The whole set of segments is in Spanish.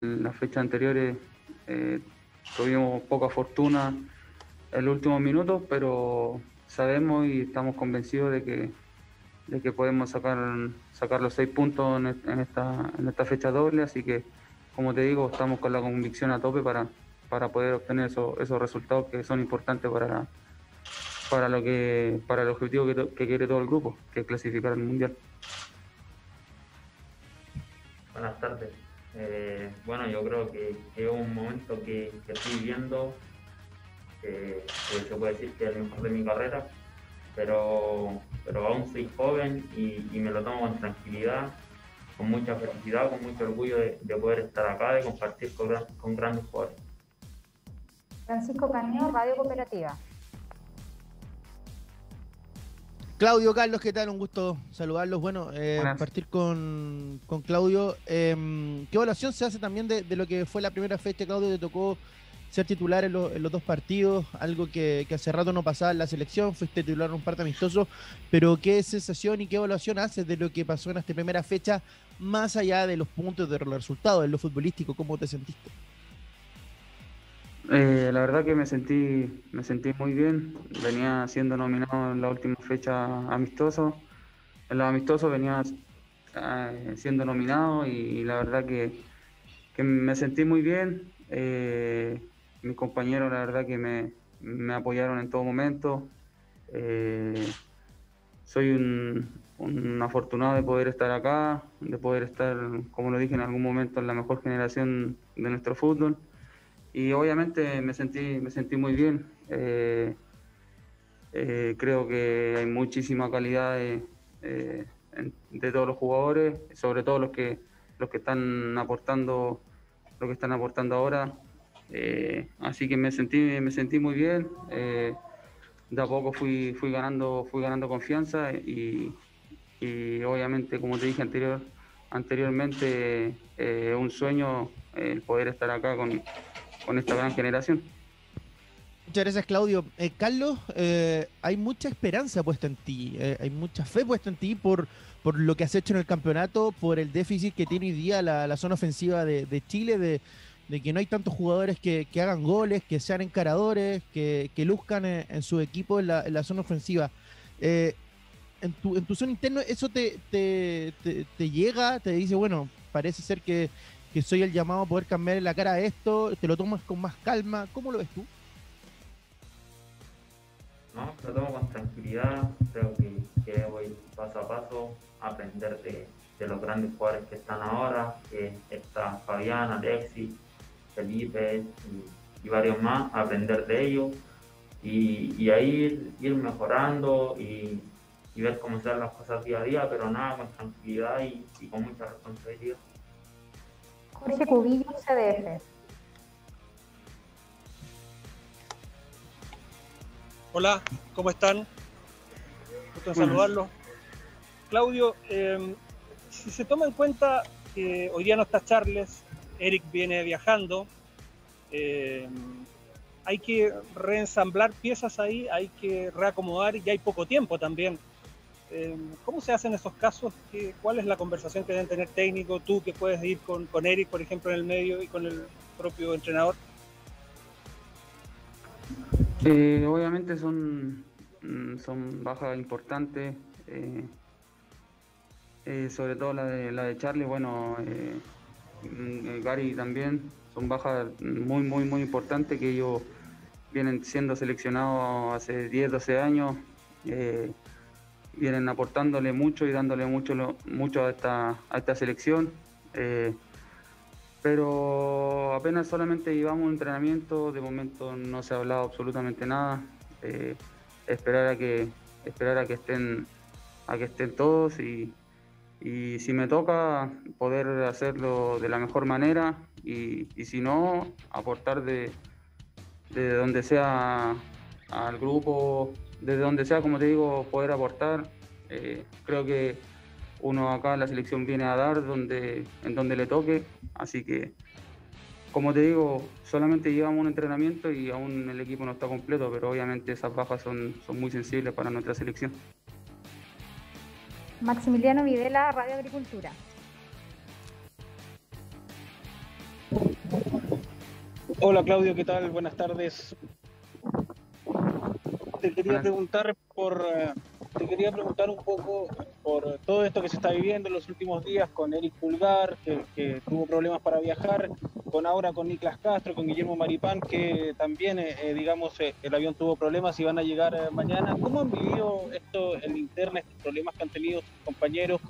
Las fechas anteriores tuvimos poca fortuna en los últimos minutos, pero sabemos y estamos convencidos de que podemos sacar los 6 puntos en esta fecha doble, así que, como te digo, estamos con la convicción a tope para poder obtener esos resultados que son importantes para el objetivo que quiere todo el grupo, que es clasificar al Mundial. Buenas tardes. Bueno, yo creo que es un momento que estoy viviendo, que se puede decir que es el mejor de mi carrera, pero aún soy joven y me lo tomo con tranquilidad, con mucha felicidad, con mucho orgullo de poder estar acá, de compartir con grandes jugadores. Francisco Cañeo, Radio Cooperativa. Claudio, Carlos, ¿qué tal? Un gusto saludarlos. Bueno, partir con Claudio. ¿Qué evaluación se hace también de lo que fue la primera fecha? Claudio, te tocó ser titular en los 2 partidos, algo que hace rato no pasaba en la selección, fuiste titular en un par de amistosos, pero ¿qué sensación y qué evaluación haces de lo que pasó en esta primera fecha, más allá de los puntos, de los resultados, de lo futbolístico? ¿Cómo te sentiste? La verdad que me sentí muy bien. Venía siendo nominado en la última fecha amistoso. En los amistosos venía siendo nominado y la verdad que me sentí muy bien. Mis compañeros, la verdad que me apoyaron en todo momento. Soy un afortunado de poder estar acá, de poder estar, como lo dije en algún momento, en la mejor generación de nuestro fútbol. Y obviamente me sentí muy bien. Creo que hay muchísima calidad de todos los jugadores, sobre todo los que están aportando ahora. Así que me sentí muy bien. De a poco fui ganando confianza y obviamente, como te dije anteriormente, un sueño el poder estar acá con esta gran generación. Muchas gracias, Claudio. Carlos, hay mucha esperanza puesta en ti, hay mucha fe puesta en ti por lo que has hecho en el campeonato, por el déficit que tiene hoy día la zona ofensiva de Chile, de que no hay tantos jugadores que hagan goles, que sean encaradores, que luzcan en su equipo en la zona ofensiva. En tu zona interna, ¿eso te llega? ¿Te dice, bueno, parece ser que soy el llamado a poder cambiar la cara a esto? ¿Te lo tomas con más calma? ¿Cómo lo ves tú? No, lo tomo con tranquilidad. Creo que voy paso a paso a aprender de los grandes jugadores que están ahora, que está Fabián, Alexis, Felipe y varios más, a aprender de ellos y a ir mejorando y ver cómo se dan las cosas día a día, pero nada, con tranquilidad y con mucha responsabilidad. Jorge Cubillo, CDF. Hola, ¿cómo están? Gusto de saludarlos. Claudio, si se toma en cuenta que hoy día no está Charles, Eric viene viajando, hay que reensamblar piezas ahí, hay que reacomodar y hay poco tiempo también. ¿Cómo se hacen esos casos? ¿Cuál es la conversación que deben tener técnico, tú que puedes ir con Eric, por ejemplo, en el medio y con el propio entrenador? Obviamente son bajas importantes, sobre todo la de Charlie, bueno, Gary también, son bajas muy, muy, muy importantes que ellos vienen siendo seleccionados hace 10, 12 años. Vienen aportándole mucho y dándole mucho a esta selección, pero apenas solamente llevamos un entrenamiento, de momento no se ha hablado absolutamente nada. Esperar a que estén todos y si me toca poder hacerlo de la mejor manera y si no, aportar de donde sea al grupo. Desde donde sea, como te digo, poder aportar. Creo que uno acá en la selección viene a dar en donde le toque. Así que, como te digo, solamente llevamos un entrenamiento y aún el equipo no está completo, pero obviamente esas bajas son muy sensibles para nuestra selección. Maximiliano Videla, Radio Agricultura. Hola Claudio, ¿qué tal? Buenas tardes. Te quería preguntar un poco por todo esto que se está viviendo en los últimos días con Eric Pulgar, que tuvo problemas para viajar, con ahora con Nicolás Castro, con Guillermo Maripán, que también, el avión tuvo problemas y van a llegar mañana. ¿Cómo han vivido esto en interna, estos problemas que han tenido sus compañeros?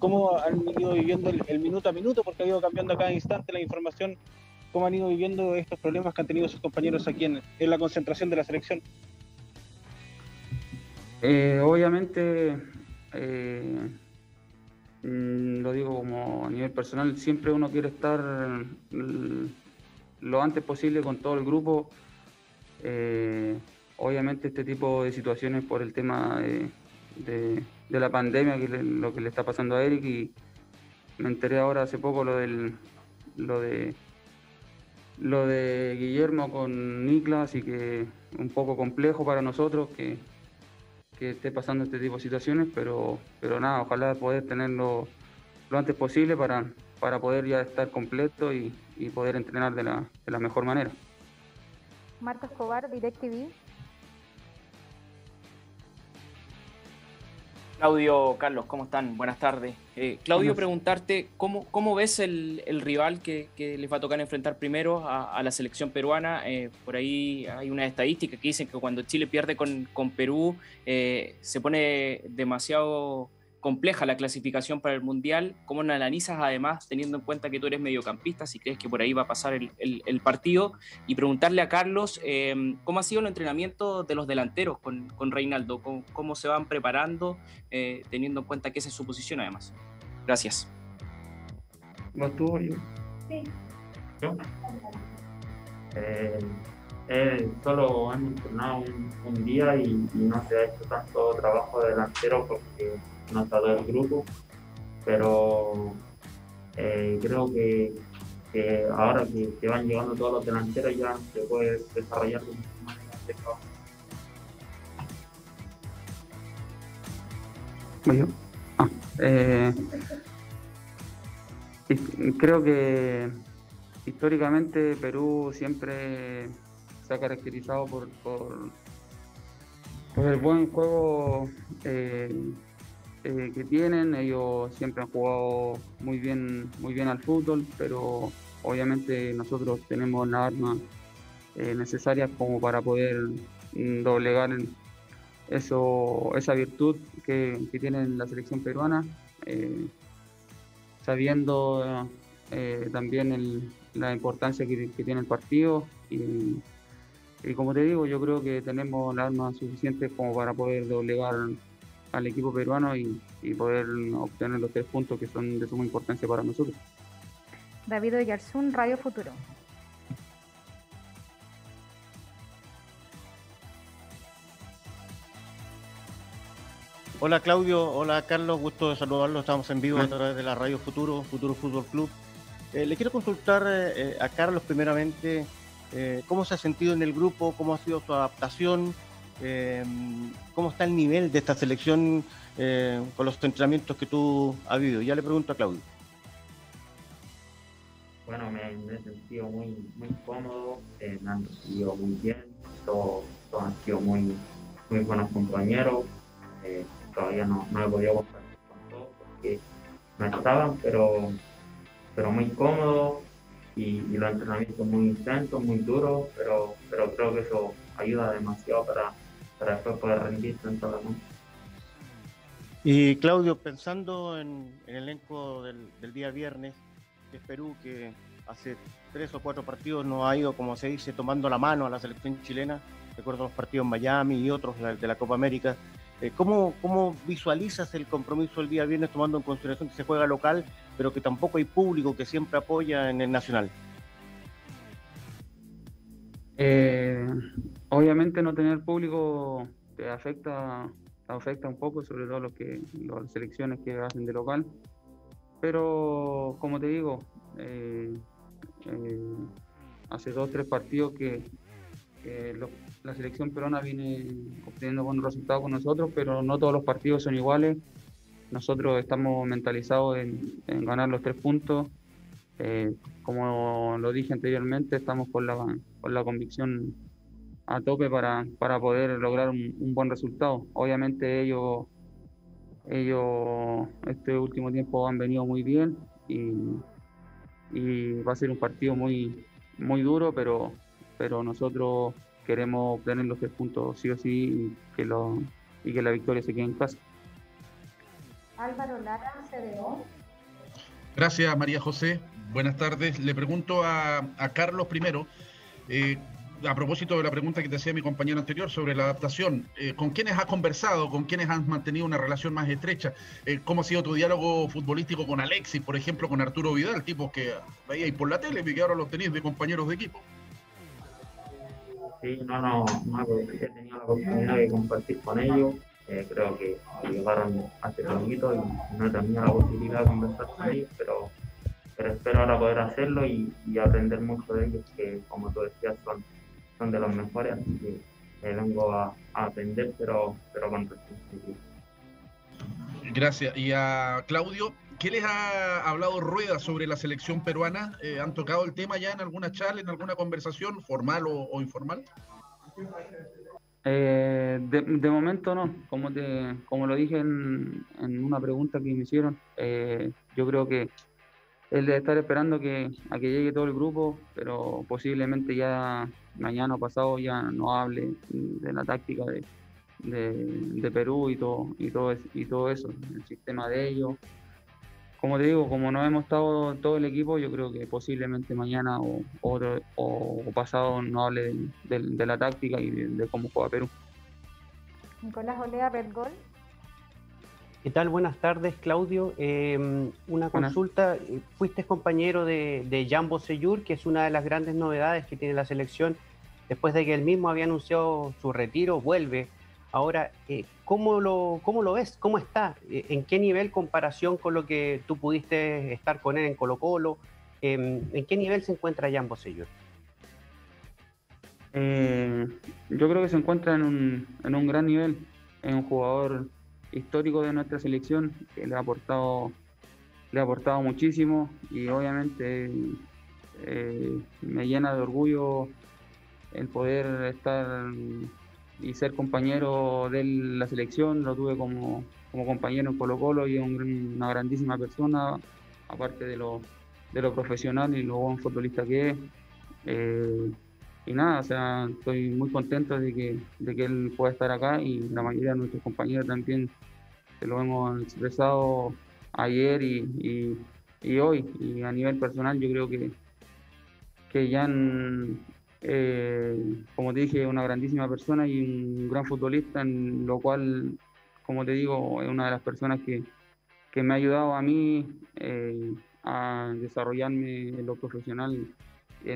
¿Cómo han ido viviendo el minuto a minuto? Porque ha ido cambiando a cada instante la información. ¿Cómo han ido viviendo estos problemas que han tenido sus compañeros aquí en la concentración de la selección? Obviamente, lo digo como a nivel personal, siempre uno quiere estar lo antes posible con todo el grupo. Obviamente este tipo de situaciones por el tema de la pandemia, que es lo que le está pasando a Eric, y me enteré ahora hace poco lo de Guillermo con Niklas, así que un poco complejo para nosotros que esté pasando este tipo de situaciones, pero nada, ojalá poder tenerlo lo antes posible para poder ya estar completo y poder entrenar de la mejor manera. Marcos Cobar, Direct TV. Claudio, Carlos, ¿cómo están? Buenas tardes. Claudio, preguntarte, ¿cómo ves el rival que les va a tocar enfrentar primero a la selección peruana? Por ahí hay una estadística que dicen que cuando Chile pierde con Perú, se pone demasiado compleja la clasificación para el Mundial. ¿Cómo la analizas, además, teniendo en cuenta que tú eres mediocampista, si crees que por ahí va a pasar el partido? Y preguntarle a Carlos, ¿cómo ha sido el entrenamiento de los delanteros con Reinaldo? ¿Cómo se van preparando, teniendo en cuenta que esa es su posición, además? Gracias. ¿Vas tú o yo? Sí. ¿Yo? Solo han entrenado un día y no se ha hecho tanto trabajo de delantero porque no está todo el grupo, pero creo que ahora que van llegando todos los delanteros ya se puede desarrollar de mucha manera este trabajo. Creo que históricamente Perú siempre se ha caracterizado por el buen juego que tienen. Ellos siempre han jugado muy bien al fútbol, pero obviamente nosotros tenemos las armas necesarias como para poder doblegar esa virtud que tiene la selección peruana, sabiendo también la importancia que tiene el partido, y como te digo, yo creo que tenemos las armas suficientes como para poder doblegar al equipo peruano y poder obtener los 3 puntos que son de suma importancia para nosotros. David Oyarzún, Radio Futuro. Hola Claudio, hola Carlos, gusto de saludarlos. Estamos en vivo a través de la Radio Futuro, Futuro Fútbol Club. Le quiero consultar a Carlos primeramente, ¿cómo se ha sentido en el grupo? ¿Cómo ha sido su adaptación? ¿Cómo está el nivel de esta selección con los entrenamientos que tú has vivido? Ya le pregunto a Claudio. Bueno, me he sentido muy cómodo, me han recibido muy bien, todos han sido muy buenos compañeros. Todavía no he podido compartir con todos porque no estaban, pero muy cómodo, y los entrenamientos muy intensos, muy duros, pero creo que eso ayuda demasiado para después poder rendirse en todo el mundo. Y Claudio, pensando en el elenco del día viernes, que es Perú, que hace 3 o 4 partidos nos ha ido, como se dice, tomando la mano a la selección chilena, recuerdo los partidos en Miami y otros de la Copa América, ¿cómo visualizas el compromiso el día viernes, tomando en consideración que se juega local, pero que tampoco hay público que siempre apoya en el nacional? Obviamente no tener público te afecta un poco, sobre todo las selecciones que hacen de local, pero como te digo, hace 2 o 3 partidos que la selección peruana viene obteniendo buenos resultados con nosotros, pero no todos los partidos son iguales. Nosotros estamos mentalizados en ganar los 3 puntos, Como lo dije anteriormente, estamos con la convicción a tope para poder lograr un buen resultado. Obviamente ellos este último tiempo han venido muy bien y va a ser un partido muy, muy duro, pero nosotros queremos obtener los 3 puntos sí o sí y que la victoria se quede en casa. Álvaro Lara, CDO. Gracias, María José. Buenas tardes. Le pregunto a Carlos primero, a propósito de la pregunta que te hacía mi compañero anterior sobre la adaptación. ¿Con quiénes has conversado? ¿Con quiénes has mantenido una relación más estrecha? ¿Cómo ha sido tu diálogo futbolístico con Alexis, por ejemplo, con Arturo Vidal? Tipos que veíais por la tele y que ahora los tenéis de compañeros de equipo. Sí, no, he tenido la oportunidad de compartir con ellos. Creo que llegaron hace poquito y no he tenido la posibilidad de conversar con ellos, pero espero ahora poder hacerlo y aprender mucho de ellos, que como tú decías son de los mejores, así que vengo a aprender, pero con respeto. Gracias. Y a Claudio, ¿qué les ha hablado Rueda sobre la selección peruana? ¿Han tocado el tema ya en alguna charla, en alguna conversación, formal o informal? De momento no, como lo dije en una pregunta que me hicieron, yo creo que el de estar esperando a que llegue todo el grupo, pero posiblemente ya mañana o pasado ya no hable de la táctica de Perú y todo eso, el sistema de ellos. Como te digo, como no hemos estado todo el equipo, yo creo que posiblemente mañana o pasado no hable de la táctica y de cómo juega Perú. Nicolás Olea, Redgol. ¿Qué tal? Buenas tardes, Claudio. Una consulta. Fuiste compañero de Jean Beausejour, que es una de las grandes novedades que tiene la selección. Después de que él mismo había anunciado su retiro, vuelve. Ahora, ¿cómo lo ves? ¿Cómo está? ¿En qué nivel comparación con lo que tú pudiste estar con él en Colo-Colo? ¿En qué nivel se encuentra Jean Beausejour? Yo creo que se encuentra en un gran nivel. Es un jugador histórico de nuestra selección que le ha aportado muchísimo y obviamente me llena de orgullo el poder estar y ser compañero de la selección. Lo tuve como compañero en Colo-Colo y es una grandísima persona, aparte de lo profesional y lo buen futbolista que es. Y nada, o sea, estoy muy contento de que él pueda estar acá y la mayoría de nuestros compañeros también se lo hemos expresado ayer y hoy. Y a nivel personal yo creo que Jean, como te dije, es una grandísima persona y un gran futbolista, en lo cual, como te digo, es una de las personas que me ha ayudado a mí a desarrollarme en lo profesional y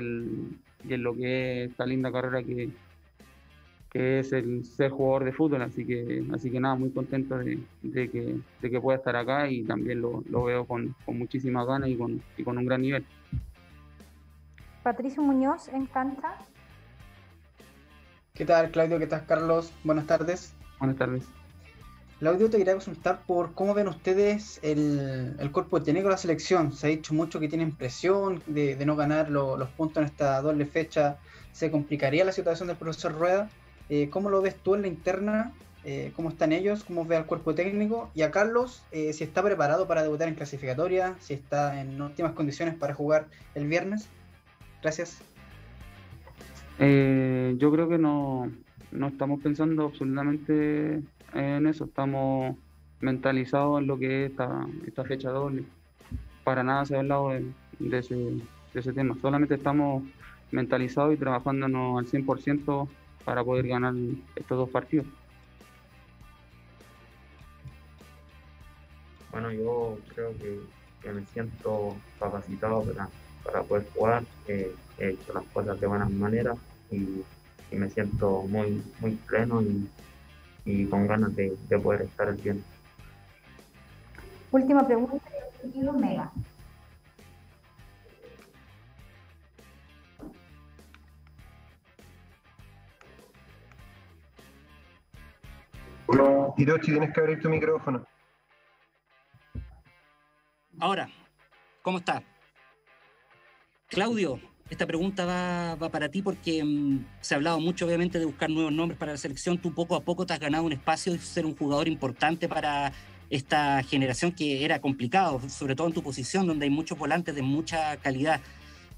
en lo que es esta linda carrera que es el ser jugador de fútbol. Así que nada, muy contento de que pueda estar acá y también lo veo con muchísimas ganas y con un gran nivel. Patricio Muñoz, en cancha. ¿Qué tal, Claudio? ¿Qué tal, Carlos? Buenas tardes. Buenas tardes. Claudio, te quería consultar por cómo ven ustedes el cuerpo técnico de la selección. Se ha dicho mucho que tienen presión de no ganar los puntos en esta doble fecha. ¿Se complicaría la situación del profesor Rueda? ¿Cómo lo ves tú en la interna? ¿Cómo están ellos? ¿Cómo ve al cuerpo técnico? Y a Carlos, si está preparado para debutar en clasificatoria, si está en óptimas condiciones para jugar el viernes. Gracias. Yo creo que no estamos pensando absolutamente en eso, estamos mentalizados en lo que es esta fecha doble. Para nada se ha hablado de ese tema, solamente estamos mentalizados y trabajándonos al 100% para poder ganar estos 2 partidos. Bueno, yo creo que me siento capacitado para poder jugar, he hecho las cosas de buenas maneras y me siento muy, muy pleno y con ganas de poder estar al tiempo. Última pregunta, Mega. Hirochi, tienes que abrir tu micrófono. Ahora, ¿cómo estás? Claudio, esta pregunta va para ti porque se ha hablado mucho, obviamente, de buscar nuevos nombres para la selección. Tú poco a poco te has ganado un espacio y ser un jugador importante para esta generación que era complicado, sobre todo en tu posición, donde hay muchos volantes de mucha calidad.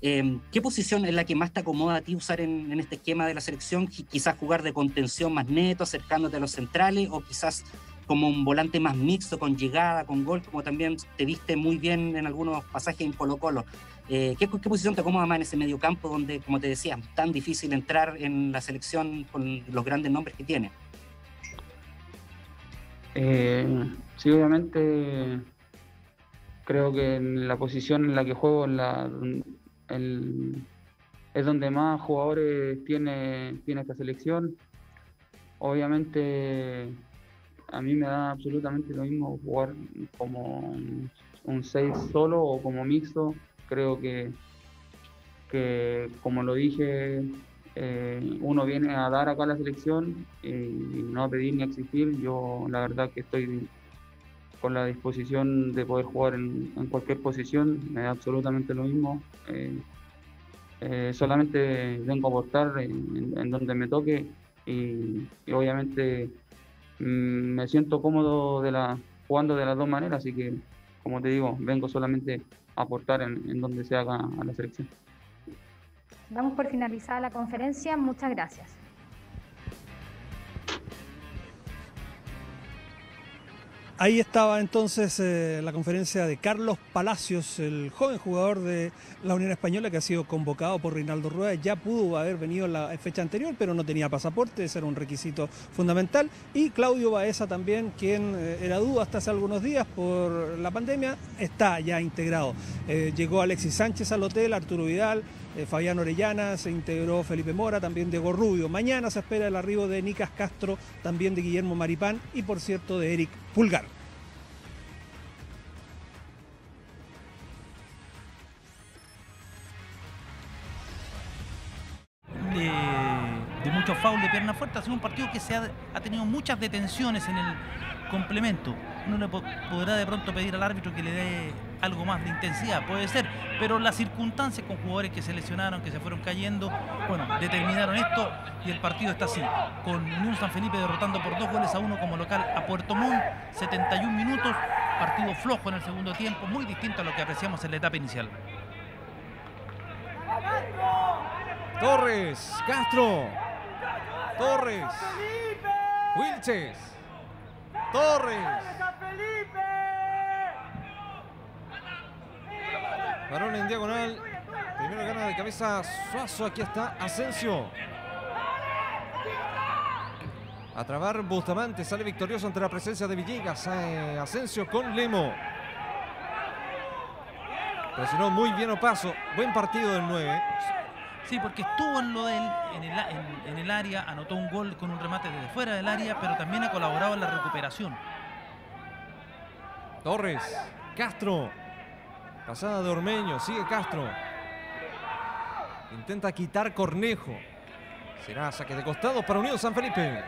¿Qué posición es la que más te acomoda a ti usar en este esquema de la selección? Quizás jugar de contención más neto, acercándote a los centrales, o quizás como un volante más mixto, con llegada, con gol, como también te viste muy bien en algunos pasajes en Colo-Colo. ¿Qué posición te acomoda más en ese mediocampo donde, como te decía, tan difícil entrar en la selección con los grandes nombres que tiene? Sí, obviamente creo que en la posición en la que juego es donde más jugadores tiene esta selección. Obviamente a mí me da absolutamente lo mismo jugar como un 6 solo o como mixto. Creo que como lo dije, uno viene a dar acá a la selección y no a pedir ni a exigir. Yo la verdad que estoy con la disposición de poder jugar en cualquier posición, me da absolutamente lo mismo. Solamente vengo a aportar en donde me toque y obviamente me siento cómodo jugando de las dos maneras, así que, como te digo, vengo solamente a aportar en donde se haga a la selección. Damos por finalizada la conferencia. Muchas gracias. Ahí estaba entonces la conferencia de Carlos Palacios, el joven jugador de la Unión Española que ha sido convocado por Reinaldo Rueda. Ya pudo haber venido en la fecha anterior, pero no tenía pasaporte, ese era un requisito fundamental. Y Claudio Baeza también, quien era duda hasta hace algunos días por la pandemia, está ya integrado. Llegó Alexis Sánchez al hotel, Arturo Vidal, Fabián Orellana, se integró Felipe Mora, también Diego Rubio. Mañana se espera el arribo de Nicolás Castro, también de Guillermo Maripán y, por cierto, de Eric Pulgar. De muchos fouls de pierna fuerte, ha sido un partido que ha tenido muchas detenciones en el complemento. Uno le podrá de pronto pedir al árbitro que le dé algo más de intensidad, puede ser, pero las circunstancias con jugadores que se lesionaron, que se fueron cayendo, bueno, determinaron esto y el partido está así, con Unión San Felipe derrotando por 2-1 como local a Puerto Montt, 71 minutos, partido flojo en el segundo tiempo, muy distinto a lo que apreciamos en la etapa inicial. Torres, Castro, Torres, Wilches, Torres. Varón en diagonal. Primero gana de cabeza Suazo. Aquí está Asensio. A trabar Bustamante. Sale victorioso ante la presencia de Villegas. Asensio con Lemo. Presionó muy bien Opaso. Buen partido del 9. Sí, porque estuvo en lo de él, en el área. Anotó un gol con un remate desde fuera del área, pero también ha colaborado en la recuperación. Torres. Castro. Pasada de Ormeño, sigue Castro. Intenta quitar Cornejo. Será saque de costado para Unión San Felipe.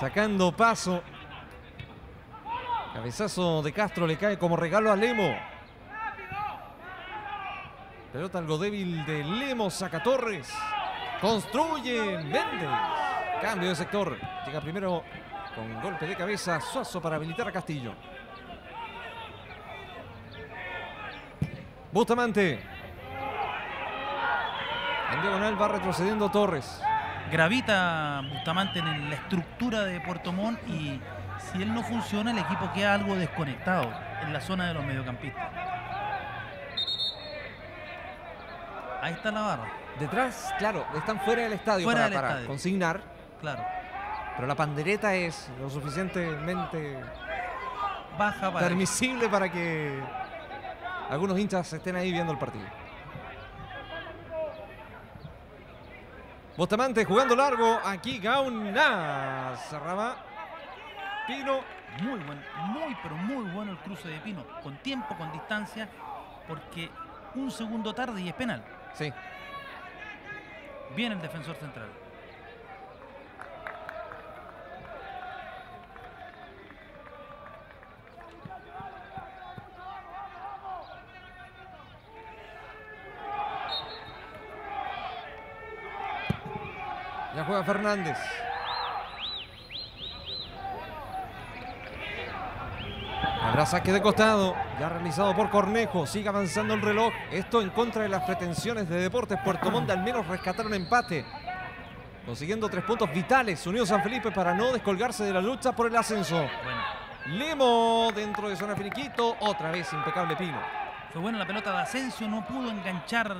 Sacando paso. Cabezazo de Castro, le cae como regalo a Lemo. Pelota algo débil de Lemo, saca Torres. Construye Méndez. Cambio de sector. Llega primero con golpe de cabeza Suazo para habilitar a Castillo. Bustamante. En diagonal va retrocediendo Torres. Gravita Bustamante en la estructura de Puerto Montt y si él no funciona, el equipo queda algo desconectado en la zona de los mediocampistas. Ahí está la barra. Detrás, claro, están fuera del estadio para consignar. Claro. Pero la pandereta es lo suficientemente baja para permisible para que algunos hinchas estén ahí viendo el partido. Bustamante jugando largo. Aquí Gauna. Cerraba Pino. Muy bueno, muy pero muy bueno el cruce de Pino, con tiempo, con distancia porque un segundo tarde y es penal. Sí. Viene el defensor central. Ya juega Fernández. Habrá saque de costado, ya realizado por Cornejo. Sigue avanzando el reloj. Esto en contra de las pretensiones de Deportes Puerto Montt, al menos rescatar un empate, consiguiendo 3 puntos vitales Unión San Felipe para no descolgarse de la lucha por el ascenso. Bueno. Lemo dentro de zona finiquito. Otra vez impecable Pino. Fue buena la pelota de Asensio, no pudo enganchar.